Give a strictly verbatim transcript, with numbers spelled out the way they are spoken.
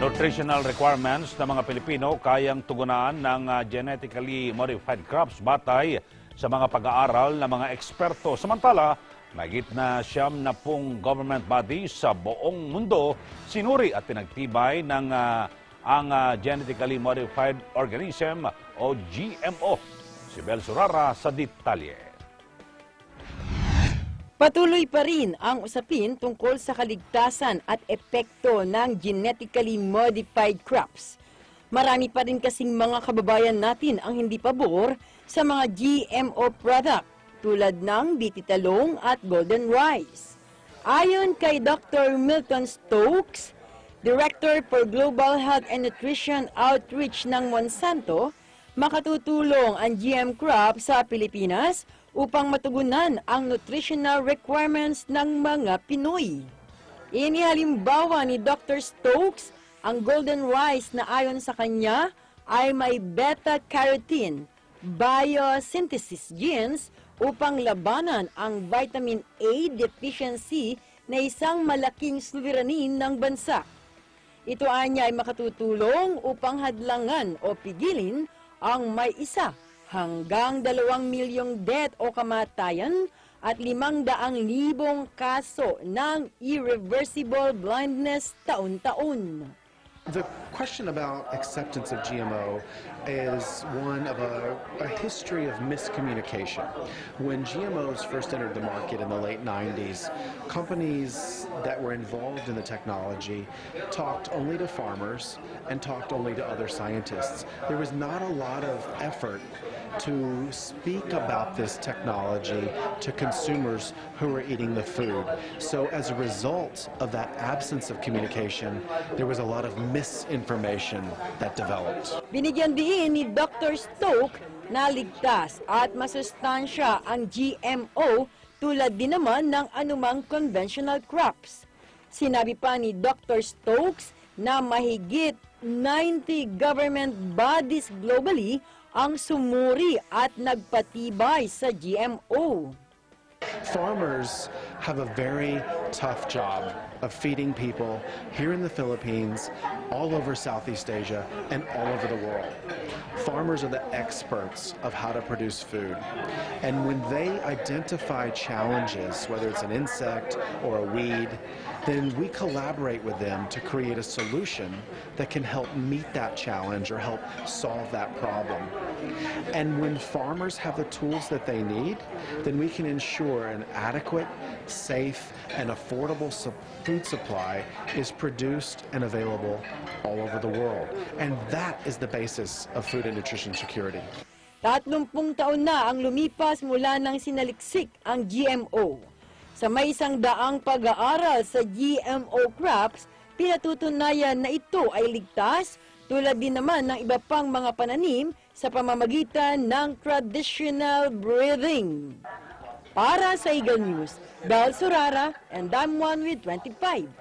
nutritional requirements ng mga Pilipino kayang tugunan ng uh, genetically modified crops batay sa mga pag-aaral ng mga eksperto. Samantala, mahigit na siyam na pong government bodies sa buong mundo sinuri at pinagtibay ng uh, ang uh, genetically modified organism o G M O. Si Bel Surara sa detalye. Patuloy pa rin ang usapin tungkol sa kaligtasan at epekto ng genetically modified crops. Marami pa rin kasing mga kababayan natin ang hindi pabor sa mga G M O product tulad ng Bt Talong at Golden Rice. Ayon kay Doctor Milton Stokes, Director for Global Health and Nutrition Outreach ng Monsanto, makatutulong ang G M crop sa Pilipinas upang matugunan ang nutritional requirements ng mga Pinoy. Inihalimbawa ni Doctor Stokes ang golden rice na ayon sa kanya ay may beta-carotene, biosynthesis genes upang labanan ang vitamin A deficiency na isang malaking suliranin ng bansa. Ito anya ay makatutulong upang hadlangan o pigilin ang may isa hanggang dalawang milyong death o kamatayan at limang daang libong kaso ng irreversible blindness taon-taon. The question about acceptance of G M O is one of a, a history of miscommunication. When G M Os first entered the market in the late nineties, companies that were involved in the technology talked only to farmers and talked only to other scientists. There was not a lot of effort to speak about this technology to consumers who were eating the food. So as a result of that absence of communication, there was a lot of misinformation that developed. Binigyan din ni Doctor Stoke na ligtas at masustansya ang G M O tulad din naman ng anumang conventional crops. Sinabi pa ni Doctor Stokes na mahigit ninety government bodies globally ang sumuri at nagpatibay sa G M O. Farmers have a very tough job of feeding people here in the Philippines, all over Southeast Asia, and all over the world. Farmers are the experts of how to produce food. And when they identify challenges, whether it's an insect or a weed, then we collaborate with them to create a solution that can help meet that challenge or help solve that problem. And when farmers have the tools that they need, then we can ensure an adequate, safe, and affordable food supply is produced and available all over the world. And that is the basis of food and nutrition security. Tatlumpung taon na ang lumipas mula nang sinaliksik ang G M O. Sa may isang daang pag-aaral sa G M O crops, pinatutunayan na ito ay ligtas tulad din naman ng iba pang mga pananim sa pamamagitan ng traditional breeding. Para sa Eagle News, Bel Surara, and I'm one with twenty-five.